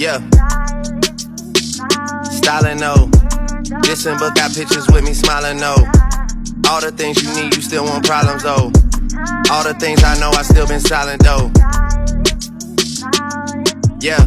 Yeah. Stylin', no. Dissin' but got pictures with me smiling, no. All the things you need, you still want problems, though. All the things I know, I still been silent, though. Yeah.